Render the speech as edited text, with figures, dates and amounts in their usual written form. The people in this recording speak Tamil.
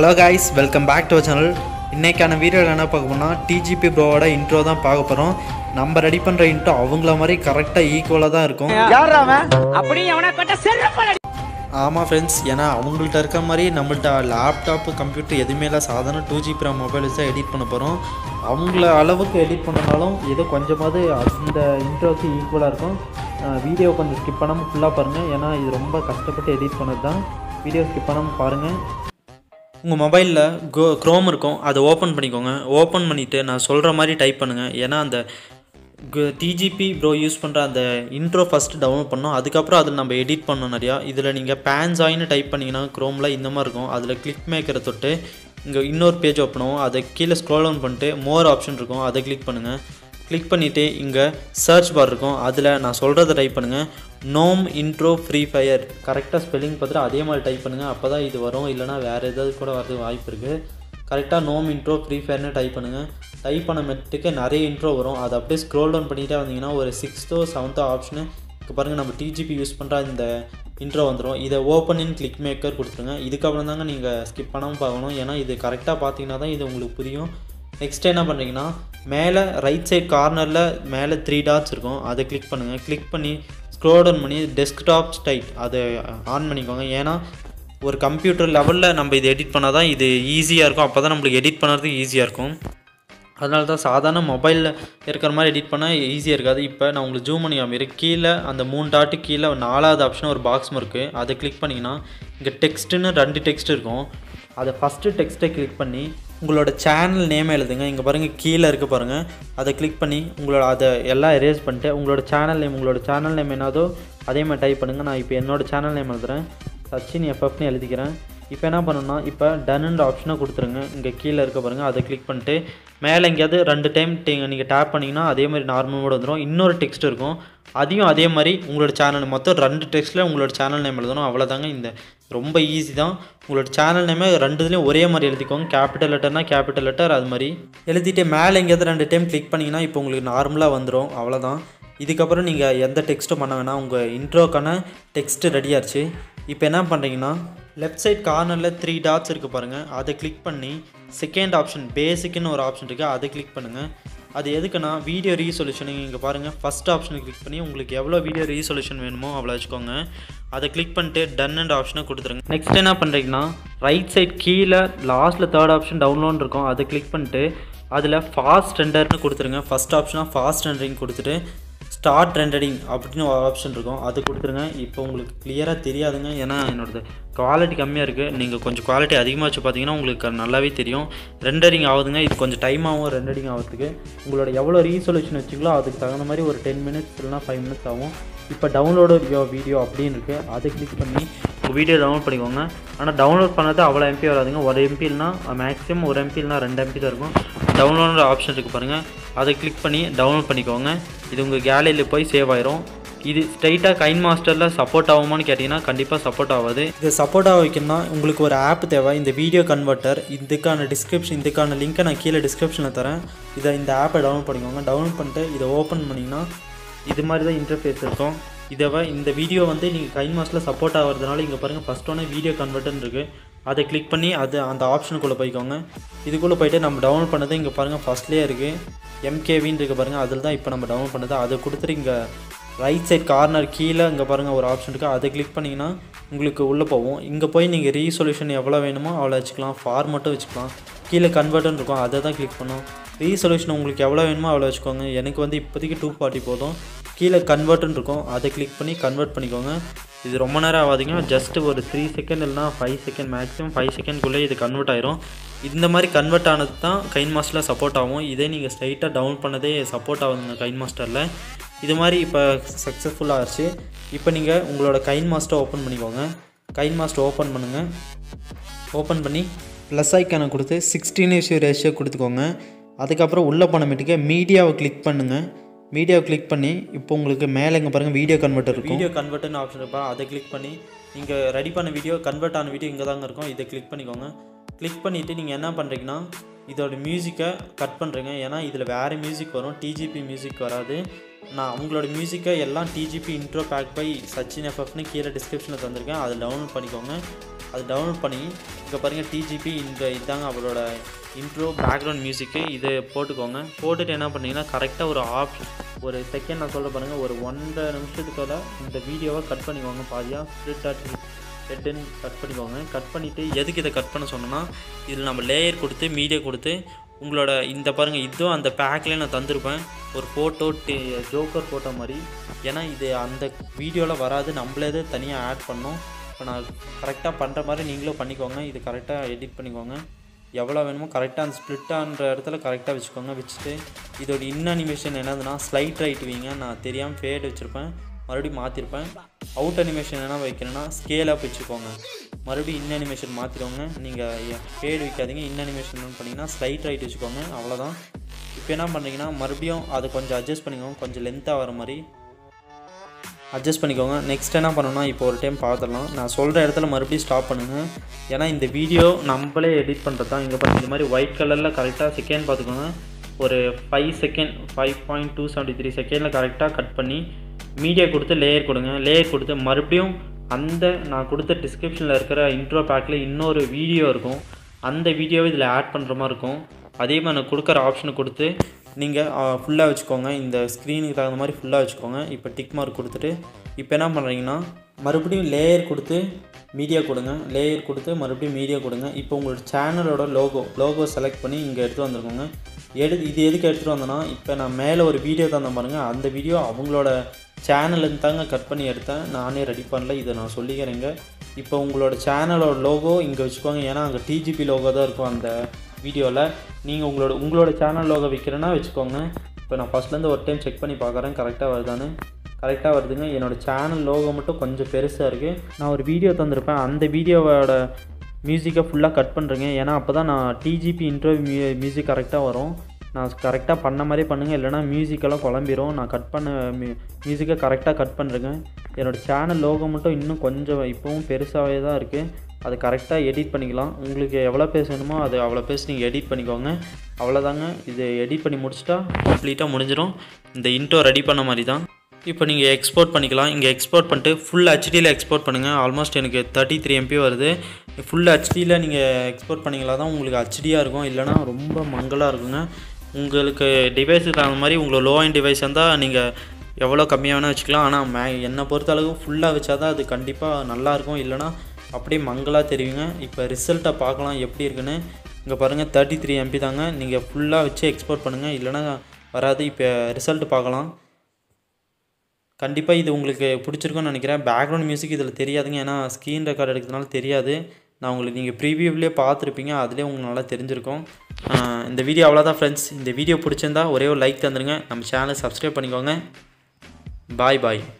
Hello guys, welcome back to our channel. இன்னைக்கான வீடியோல என்ன பார்க்க போறோம்னா TGB Pro ஓட இன்ட்ரோ தான் பார்க்க போறோம். நம்ம ரெடி பண்ற இன்ட்ரோ அவங்கள மாதிரி கரெக்ட்டா ஈக்குவலா தான் இருக்கும். யாரா அவன்? அப்படியே அவன கட்ட செருப்பால அடி. ஆமா फ्रेंड्स, ஏனா அவங்கள்ட்ட இருக்க மாதிரி நம்மள்ட்ட லேப்டாப் கம்ப்யூட்டர் எதுமேல சாதாரண 2G Pro மொபைல்ல தான் எடிட் பண்ண போறோம். அவங்கள அளவுக்கு எடிட் பண்ணனாலும் ஏதோ கொஞ்சமாவது அந்த இன்ட்ரோக்கு ஈக்குவலா இருக்கும். வீடியோ கொஞ்சம் ஸ்கிப் பண்ணாம ஃபுல்லா பாருங்க. ஏனா இது ரொம்ப கஷ்டப்பட்டு எடிட் பண்ணது தான். வீடியோ ஸ்கிப் பண்ணாம பாருங்க. உங்கள் மொபைலில் க்ரோம் இருக்கும், அதை ஓப்பன் பண்ணிக்கோங்க. ஓப்பன் பண்ணிவிட்டு நான் சொல்கிற மாதிரி டைப் பண்ணுங்கள். ஏன்னா அந்த TGB Pro யூஸ் பண்ணுற அந்த இன்ட்ரோ ஃபஸ்ட்டு டவுன்லோட் பண்ணோம், அதுக்கப்புறம் அதில் நம்ம எடிட் பண்ணோம் நிறையா. இதில் நீங்கள் பேன்சாயின்னு டைப் பண்ணிங்கன்னா க்ரோமில் இந்த மாதிரி இருக்கும். அதில் Clickmaker தொட்டு இங்கே இன்னொரு பேஜ் ஓப்பன் ஆகும். அதை கீழே ஸ்க்ரோல் டவுன் பண்ணிட்டு மோர் ஆப்ஷன் இருக்கும், அதை கிளிக் பண்ணுங்கள். கிளிக் பண்ணிவிட்டு இங்கே சர்ச் பார் இருக்கும், அதில் நான் சொல்கிறத டைப் பண்ணுங்கள். நோம் இன்ட்ரோ ஃப்ரீ ஃபயர் கரெக்டாக ஸ்பெல்லிங் பார்த்துட்டு அதே மாதிரி டைப் பண்ணுங்கள், அப்போ தான் இது வரும். இல்லைனா வேறு ஏதாவது கூட வரது வாய்ப்பு இருக்குது. கரெக்டாக நோம் இன்ட்ரோ ஃப்ரீ ஃபயர்னு டைப் பண்ணுங்கள். டைப் பண்ண மெட்டுக்கு நிறைய இன்ட்ரோ வரும். அதை அப்படியே ஸ்க்ரோல் டவுன் பண்ணிகிட்டே வந்தீங்கன்னா ஒரு 6th or 7th ஆப்ஷனு இப்போ பாருங்கள், நம்ம TGB யூஸ் பண்ணுற இந்த இன்ட்ரோ வந்துடும். இதை ஓப்பன் இன் கிளிக் மேக்கர் கொடுத்துருங்க. இதுக்கப்புறம் தாங்க நீங்கள் ஸ்கிப் பண்ணாமல் பார்க்கணும், ஏன்னா இது கரெக்டாக பார்த்தீங்கன்னா தான் இது உங்களுக்கு புரியும். நெக்ஸ்ட் என்ன பண்ணுறீங்கன்னா மேலே ரைட் சைட் கார்னரில் மேலே 3 dots இருக்கும், அதை கிளிக் பண்ணுங்கள். கிளிக் பண்ணி ஸ்க்ரோல் டவுன் பண்ணி டெஸ்க்டாப் ஸ்டைல் அதை ஆன் பண்ணிக்கோங்க. ஏன்னா ஒரு கம்ப்யூட்டர் லெவலில் நம்ம இது எடிட் பண்ணால் தான் இது ஈஸியாக இருக்கும். அப்போ தான் நம்மளுக்கு எடிட் பண்ணுறதுக்கு ஈஸியாக இருக்கும். அதனால தான் சாதாரண மொபைலில் இருக்கிற மாதிரி எடிட் பண்ணால் ஈஸியாக இருக்காது. இப்போ நான் உங்களுக்கு ஜூம் பண்ணி காமிக்கிறேன். கீழே அந்த 3 dot கீழே 4th ஆப்ஷன் ஒரு பாக்ஸ் இருக்குது, அதை கிளிக் பண்ணிங்கன்னா இங்கே டெக்ஸ்ட்டுன்னு 2 text இருக்கும். அதை ஃபஸ்ட்டு டெக்ஸ்ட்டை கிளிக் பண்ணி உங்களோட சேனல் நேம் எழுதுங்க. இங்கே பாருங்கள் கீழே இருக்க பாருங்கள், அதை கிளிக் பண்ணி உங்களோட அதை எல்லாம் எரேஸ் பண்ணிட்டு உங்களோட சேனல் நேம் என்னதோ அதே மாதிரி டைப் பண்ணுங்கள். நான் இப்போ என்னோடய சேனல் நேம் எழுதுகிறேன், சச்சின் FFன்னு எழுதிக்கிறேன். இப்போ என்ன பண்ணணும்னா இப்போ டன்ன்ற ஆப்ஷனை கொடுத்துருங்க. இங்கே கீழே இருக்க பாருங்கள், அதை கிளிக் பண்ணிட்டு மேலே எங்கேயாவது 2 time நீங்கள் டேப் பண்ணிங்கன்னா அதே மாதிரி நார்மலோடு வந்துடும். இன்னொரு டெக்ஸ்ட் இருக்கும், அதையும் அதே மாதிரி உங்களோட சேனல் மொத்தம் 2 textல உங்களோட சேனல் நேம் எழுதணும். அவ்வளோதாங்க, இந்த ரொம்ப ஈஸி தான். உங்களோட சேனல் நேமே 2லேயும் ஒரே மாதிரி எழுதிக்கோங்க. கேபிட்டல் லெட்டர்னால் கேபிட்டல் லெட்டர் அது மாதிரி எழுதிட்டு மேலே எங்கேயாவது 2 time கிளிக் பண்ணிங்கன்னா இப்போ உங்களுக்கு நார்மலாக வந்துடும். அவ்வளோதான். இதுக்கப்புறம் நீங்கள் எந்த டெக்ஸ்ட்டும் பண்ண வேணாம், உங்கள் இன்ட்ரோக்கான டெக்ஸ்ட்டு ரெடியாகிடுச்சு. இப்போ என்ன பண்ணுறீங்கன்னா லெஃப்ட் சைட் கார்னரில் 3 dots இருக்குது பாருங்கள், அதை கிளிக் பண்ணி செகண்ட் ஆப்ஷன் பேசிக்குன்னு ஒரு ஆப்ஷன் இருக்குது, அதை கிளிக் பண்ணுங்கள். அது எதுக்குன்னா வீடியோ ரீசொல்யூஷனுங்க. இங்கே பாருங்கள் ஃபஸ்ட் ஆப்ஷனை கிளிக் பண்ணி உங்களுக்கு எவ்வளோ வீடியோ ரீசொல்யூஷன் வேணுமோ அவ்வளோ வச்சுக்கோங்க. அதை கிளிக் பண்ணிட்டு டன்ன்ற ஆப்ஷனை கொடுத்துருங்க. நெக்ஸ்ட் என்ன பண்ணுறீங்கன்னா ரைட் சைட் கீழே லாஸ்ட்டில் 3rd ஆப்ஷன் டவுன்லோட் இருக்கும், அதை கிளிக் பண்ணிட்டு அதில் ஃபாஸ்ட் ரெண்டர்னு கொடுத்துருங்க. ஃபஸ்ட் ஆப்ஷனாக ஃபாஸ்ட் ரெண்டரிங் கொடுத்துட்டு ஸ்டார்ட் ரெண்டரிங் அப்படின்னு ஒரு ஆப்ஷன் இருக்கும், அது கொடுத்துருங்க. இப்போ உங்களுக்கு கிளியராக தெரியாதுங்க, ஏன்னா என்னோடது குவாலிட்டி கம்மியாக இருக்குது. நீங்கள் கொஞ்சம் குவாலிட்டி அதிகமாக வச்சு பார்த்தீங்கன்னா உங்களுக்கு நல்லாவே தெரியும் ரெண்டரிங் ஆகுதுங்க. இது கொஞ்சம் டைம் ஆகும் ரெண்டரிங் ஆகிறதுக்கு. உங்களோட எவ்வளோ ரீசொல்யூஷன் வச்சுங்களோ அதுக்கு தகுந்த மாதிரி ஒரு 10 minutes இல்லைனா 5 minutes ஆகும். இப்போ டவுன்லோடு வீடியோ அப்படின்னு இருக்குது, அதை கிளிக் பண்ணி வீடியோ டவுன்லோட் பண்ணிக்கோங்க. ஆனால் டவுன்லோட் பண்ணது அவ்வளோ MP வராதுங்க, 1 MP இல்லைனா மேக்ஸிமம் 1 MP இல்லைனா 2 MP தான் இருக்கும். டவுன்லோட் ஆப்ஷன் இருக்குது பாருங்கள், அதை கிளிக் பண்ணி டவுன்லோட் பண்ணிக்கோங்க. இது உங்கள் கேலரியில் போய் சேவ் ஆயிரும். இது ஸ்ட்ரைட்டாக கைன்மாஸ்டரில் சப்போர்ட் ஆகுமான்னு கேட்டிங்கன்னா கண்டிப்பாக சப்போர்ட் ஆகாது. இது சப்போர்ட் ஆக வைக்கணும்னா உங்களுக்கு ஒரு ஆப் தேவை. இந்த வீடியோ கன்வெர்ட்டர் இதுக்கான லிங்க்கை நான் கீழே டிஸ்கிரிப்ஷனில் தரேன். இதை இந்த ஆப்பை டவுன்லோட் பண்ணிக்கோங்க. டவுன்லோட் பண்ணிட்டு இதை ஓப்பன் பண்ணிங்கன்னா இது மாதிரி தான் இன்டர்ஃபேஸ் இருக்கும். இந்த வீடியோ நீங்கள் கைன்மாஸ்டரில் சப்போர்ட் ஆகிறதுனால இங்கே பாருங்கள் ஃபஸ்ட் ஒன்று வீடியோ கன்வெர்ட்டர்னு இருக்குது, அதை கிளிக் பண்ணி அந்த ஆப்ஷனுக்குள்ளே போய்க்கோங்க. இதுக்குள்ளே போய்ட்டு நம்ம டவுன்லோட் பண்ணது இங்கே பாருங்கள் ஃபஸ்ட்லேயே இருக்குது, MKVன்னு இருக்குது பாருங்கள், அதில் தான் இப்போ நம்ம டவுன்லோட் பண்ணது. அதை கொடுத்துட்டு இங்கே ரைட் சைட் கார்னர் கீழே இங்கே பாருங்கள் ஒரு ஆப்ஷன் இருக்குது, அதை கிளிக் பண்ணிங்கன்னா உங்களுக்கு உள்ளே போவோம். இங்கே போய் நீங்கள் ரீசொல்யூஷன் எவ்வளோ வேணுமோ அவ்வளோ வச்சுக்கலாம், ஃபார்மட்டும் வச்சுக்கலாம். கீழே கன்வெர்ட்னு இருக்கும், அதை தான் கிளிக் பண்ணோம். ரீசொல்யூஷன் உங்களுக்கு எவ்வளோ வேணுமோ அவ்வளோ வச்சுக்கோங்க. எனக்கு இப்போதைக்கு 240 போதும். கீழே கன்வெர்ட்னு இருக்கும், அதை கிளிக் பண்ணி கன்வெர்ட் பண்ணிக்கோங்க. இது ரொம்ப நேரம் ஆகாதுங்க, ஜஸ்ட்டு ஒரு 3 second இல்லைனா 5 second மேக்ஸிமம் 5 secondக்குள்ளே இது கன்வெர்ட் ஆயிரும். இந்த மாதிரி கன்வெர்ட் ஆனது தான் கைன்மாஸ்டரில் சப்போர்ட் ஆகும். இதே நீங்கள் ஸ்ட்ரைட்டாக டவுன் பண்ணதே சப்போர்ட் ஆகுதுங்க கைன்மாஸ்டரில். இது மாதிரி இப்போ சக்ஸஸ்ஃபுல்லாக ஆகிடுச்சு. இப்போ நீங்கள் உங்களோட கைன்மாஸ்டரை ஓப்பன் பண்ணிக்கோங்க. கைன்மாஸ்டர் ஓப்பன் பண்ணுங்கள். ஓப்பன் பண்ணி ப்ளஸ் ஐக்கானை கொடுத்து 16:0 கொடுத்துக்கோங்க. அதுக்கப்புறம் உள்ளே போனமேட்டுக்கு மீடியாவை கிளிக் பண்ணுங்கள். மீடியாவை கிளிக் பண்ணி இப்போ உங்களுக்கு மேலே இங்கே பாருங்கள் வீடியோ கன்வெர்ட்டர்னு ஆப்ஷன் இருப்பாங்க, அதை கிளிக் பண்ணி நீங்கள் ரெடி பண்ண வீடியோ கன்வெர்ட் ஆன வீடியோ இங்கே தாங்க இருக்கும், இதை கிளிக் பண்ணிக்கோங்க. கிளிக் பண்ணிவிட்டு நீங்கள் என்ன பண்ணுறீங்கன்னா இதோட மியூசிக்கை கட் பண்ணுறீங்க. ஏன்னா இதில் வேறு மியூசிக் வரும், TGB மியூசிக் வராது. நான் உங்களோட மியூசிக்கை எல்லாம் TGB intro pack by Sachin FFன்னு கீழே டிஸ்கிரிப்ஷனில் தந்திருக்கேன், அதை டவுன்லோட் பண்ணிக்கோங்க. அது டவுன்லோட் பண்ணி இங்கே பாருங்கள் டிஜிபி இந்த இதாங்க அவளோட இன்ட்ரோ பேக்ரவுண்ட் மியூசிக்கு இது போட்டுக்கோங்க. போட்டுட்டு என்ன பண்ணிங்கன்னா கரெக்டாக ஒரு செகண்ட் நான் சொல்ல பாருங்கள், ஒரு 1.5 நிமிஷத்துக்குள்ள இந்த வீடியோவை கட் பண்ணிக்கோங்க. பாதியாக ஹெட்டுன்னு கட் பண்ணிக்கோங்க. கட் பண்ணிவிட்டு எதுக்கு இதை கட் பண்ண சொன்னோன்னா, இதில் நம்ம லேயர் கொடுத்து மீடியா கொடுத்து உங்களோட இந்த பாருங்கள் இதுவும் அந்த பேக்கில் நான் தந்திருப்பேன் ஒரு ஃபோட்டோ ஜோக்கர் ஃபோட்டோ மாதிரி. ஏன்னா இது அந்த வீடியோவில் வராது, நம்மளே இது தனியாக ஆட் பண்ணோம். இப்போ நான் கரெக்டாக பண்ணுற மாதிரி நீங்களும் பண்ணிக்கோங்க. இது கரெக்டாக எடிட் பண்ணிக்கோங்க, எவ்வளோ வேணுமோ கரெக்டாக அந்த ஸ்ப்ளிட்டான்ற இடத்துல கரெக்டாக வச்சுக்கோங்க. வச்சுட்டு இதோட அனிமேஷன் என்னதுன்னா ஸ்லைட் ரைட் வைங்க. நான் தெரியாமல் ஃபேட் வச்சுருப்பேன், மறுபடியும் மாற்றிருப்பேன். அவுட் அனிமேஷன் என்ன வைக்கிறேன்னா ஸ்கேல் அப் வச்சுக்கோங்க, மறுபடியும் அனிமேஷன் மாற்றிடுவோங்க. நீங்கள் ஃபேட் வைக்காதீங்க, அனிமேஷன் என்ன பண்ணிங்கன்னா ஸ்லைட் ரைட் வச்சுக்கோங்க, அவ்வளோதான். இப்போ என்ன பண்ணுறீங்கன்னா மறுபடியும் அதை கொஞ்சம் அட்ஜஸ்ட் பண்ணிக்கோங்க, கொஞ்சம் லென்த்தாக வர மாதிரி அட்ஜஸ்ட் பண்ணிக்கோங்க. நெக்ஸ்ட் என்ன பண்ணணும்னா இப்போ ஒரு டைம் பார்த்துடலாம். நான் சொல்கிற இடத்துல மறுபடியும் ஸ்டாப் பண்ணுங்கள், ஏன்னா இந்த வீடியோ நம்மளே எடிட் பண்ணுறது தான். இங்கே பார்த்து இந்த மாதிரி ஒயிட் கலரில் கரெக்டாக செகண்ட் பார்த்துக்கோங்க, ஒரு 5 செகண்ட் 5.273 செகண்டில் கரெக்டாக கட் பண்ணி மீடியா கொடுத்து லேயர் கொடுங்க. லேயர் கொடுத்து மறுபடியும் அந்த நான் கொடுத்த டிஸ்கிரிப்ஷனில் இருக்கிற இன்ட்ரோ பேக்கில் இன்னொரு வீடியோ இருக்கும், அந்த வீடியோவை இதில் ஆட் பண்ணுற மாதிரி இருக்கும். அதே மாதிரி நான் கொடுக்குற ஆப்ஷனை கொடுத்து நீங்கள் ஃபுல்லாக வச்சுக்கோங்க, இந்த ஸ்க்ரீனுக்கு தகுந்த மாதிரி ஃபுல்லாக வச்சுக்கோங்க. இப்போ டிக் மார்க் கொடுத்துட்டு இப்போ என்ன பண்ணுறீங்கன்னா மறுபடியும் லேயர் கொடுத்து மீடியா கொடுங்க, லேயர் கொடுத்து மறுபடியும் மீடியா கொடுங்க. இப்போ உங்களோட சேனலோட லோகோ செலக்ட் பண்ணி இங்கே எடுத்து வந்துருக்கோங்க. இது எதுக்கு எடுத்துகிட்டு வந்தோன்னா, இப்போ நான் மேலே ஒரு வீடியோ தந்தேன் பாருங்கள், அந்த வீடியோ அவங்களோட சேனலுன்னு தாங்க கட் பண்ணி எடுத்தேன், நானே ரெடி பண்ணல, இதை நான் சொல்லிக்கிறேங்க. இப்போ உங்களோட சேனலோட லோகோ இங்கே வச்சுக்கோங்க, ஏன்னா அங்கே டிஜிபி லோகோ தான் இருக்கும் அந்த வீடியோவில். நீங்கள் உங்களோட சேனல் லோகோ வைக்கிறேன்னா வச்சுக்கோங்க. இப்போ நான் ஃபஸ்ட்லேருந்து ஒரு டைம் செக் பண்ணி பார்க்குறேன் கரெக்டாக வருதான்னு. கரெக்டாக வருதுங்க. என்னோடய சேனல் லோகோ மட்டும் கொஞ்சம் பெருசாக இருக்குது. நான் ஒரு வீடியோ தந்திருப்பேன், அந்த வீடியோவோட மியூசிக்கை ஃபுல்லாக கட் பண்ணுறேங்க, ஏன்னா அப்போ தான் நான் டிஜிபி இன்ட்ரோ மியூசிக் கரெக்டாக வரும். நான் கரெக்டாக பண்ண மாதிரி பண்ணுங்கள், இல்லைனா மியூசிக்கெல்லாம் குழம்பிடும். நான் கட் பண்ண மியூசிக்கை கரெக்டாக கட் பண்ணுறேங்க. என்னோடய சேனல் லோகோ மட்டும் இன்னும் கொஞ்சம் இப்போவும் பெருசாகவே தான் இருக்குது, அது கரெக்டாக எடிட் பண்ணிக்கலாம். உங்களுக்கு எவ்வளோ பேஸ் வேணுமோ அது அவ்வளோ பேஸ் நீங்கள் எடிட் பண்ணிக்கோங்க, அவ்வளோதாங்க. இது எடிட் பண்ணி முடிச்சிட்டா கம்ப்ளீட்டாக முடிஞ்சிடும். இந்த இன்ட்ரோ ரெடி பண்ண மாதிரி தான். இப்போ நீங்கள் எக்ஸ்போர்ட் பண்ணிக்கலாம். இங்கே எக்ஸ்போர்ட் பண்ணிட்டு ஃபுல் ஹெச்டியில் எக்ஸ்போர்ட் பண்ணுங்கள். ஆல்மோஸ்ட் எனக்கு 33 MB வருது. ஃபுல் ஹெச்டியில் நீங்கள் எக்ஸ்போர்ட் பண்ணிங்களா தான் உங்களுக்கு ஹெச்டியாக இருக்கும், இல்லைனா ரொம்ப மங்களாக இருக்குங்க. உங்களுக்கு டிவைஸுக்கு தகுந்த மாதிரி உங்களை லோ அண்ட் டிவைஸ் இருந்தால் நீங்கள் எவ்வளோ கம்மியாக வேணால் வச்சுக்கலாம். ஆனால் என்னை பொறுத்தளவு ஃபுல்லாக வச்சா தான் அது கண்டிப்பாக நல்லாயிருக்கும், இல்லைனா அப்படியே மங்களாக தெரியுங்க. இப்போ ரிசல்ட்டை பார்க்கலாம் எப்படி இருக்குன்னு. இங்கே பாருங்கள் 33 MB தாங்க. நீங்கள் ஃபுல்லாக வச்சு எக்ஸ்போர்ட் பண்ணுங்கள், இல்லைனா வராது. இப்போ ரிசல்ட்டு பார்க்கலாம். கண்டிப்பாக இது உங்களுக்கு பிடிச்சிருக்குன்னு நினைக்கிறேன். பேக்ரவுண்ட் மியூசிக் இதில் தெரியாதுங்க, ஏன்னா ஸ்க்ரீன் ரெக்கார்டு எடுக்கிறதுனால தெரியாது. நான் உங்களுக்கு நீங்கள் ப்ரீவியூவிலே பார்த்துருப்பீங்க, அதிலே உங்களுக்கு நல்லா தெரிஞ்சிருக்கும். இந்த வீடியோ அவ்வளோதான் ஃப்ரெண்ட்ஸ். இந்த வீடியோ பிடிச்சிருந்தா ஒரே ஒரு லைக் தந்துடுங்க, நம்ம சேனலை சப்ஸ்கிரைப் பண்ணிக்கோங்க. பாய் பாய்.